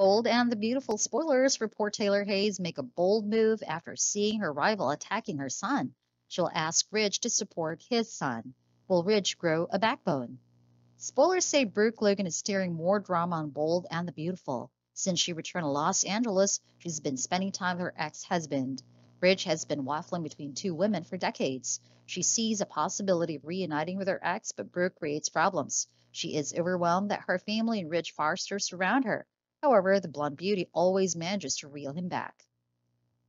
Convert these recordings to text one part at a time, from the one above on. Bold and the Beautiful spoilers for poor Taylor Hayes make a bold move after seeing her rival attacking her son. She'll ask Ridge to support his son. Will Ridge grow a backbone? Spoilers say Brooke Logan is steering more drama on Bold and the Beautiful. Since she returned to Los Angeles, she's been spending time with her ex-husband. Ridge has been waffling between two women for decades. She sees a possibility of reuniting with her ex, but Brooke creates problems. She is overwhelmed that her family and Ridge Forrester surround her. However, the blonde beauty always manages to reel him back.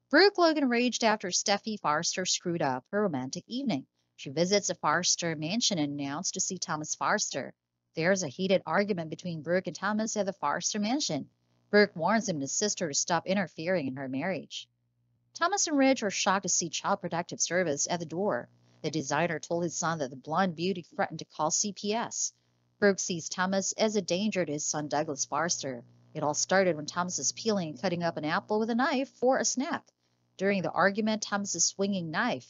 Brooke Logan raged after Steffy Forrester screwed up her romantic evening. She visits a Forrester mansion and announced to see Thomas Forrester. There's a heated argument between Brooke and Thomas at the Forrester mansion. Brooke warns him and his sister to stop interfering in her marriage. Thomas and Ridge are shocked to see Child Protective Service at the door. The designer told his son that the blonde beauty threatened to call CPS. Brooke sees Thomas as a danger to his son Douglas Forrester. It all started when Thomas is peeling and cutting up an apple with a knife for a snack. During the argument, Thomas is swinging knife.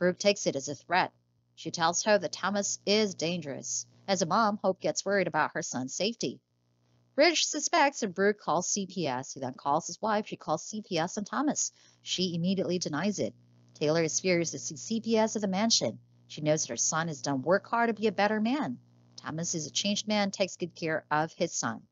Brooke takes it as a threat. She tells Hope that Thomas is dangerous. As a mom, Hope gets worried about her son's safety. Ridge suspects and Brooke calls CPS. He then calls his wife. She calls CPS on Thomas. She immediately denies it. Taylor is furious to see CPS at the mansion. She knows that her son has done work hard to be a better man. Thomas is a changed man, takes good care of his son.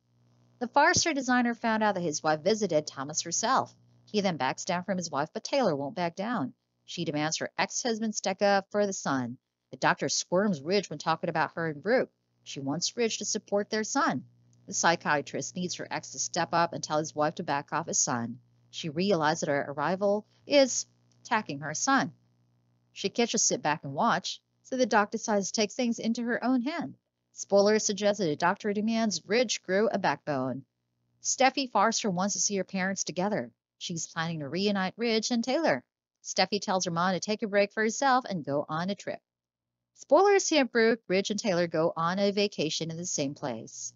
The Forrester designer found out that his wife visited Thomas herself. He then backs down from his wife, but Taylor won't back down. She demands her ex-husband stick up for the son. The doctor squirms Ridge when talking about her and Brooke. She wants Ridge to support their son. The psychiatrist needs her ex to step up and tell his wife to back off his son. She realizes that her rival is attacking her son. She can't just sit back and watch, so the doc decides to take things into her own hand. Spoilers suggest that a doctor demands Ridge grow a backbone. Steffy Forrester wants to see her parents together. She's planning to reunite Ridge and Taylor. Steffy tells her mom to take a break for herself and go on a trip. Spoilers: Brooke, Ridge, and Taylor go on a vacation in the same place.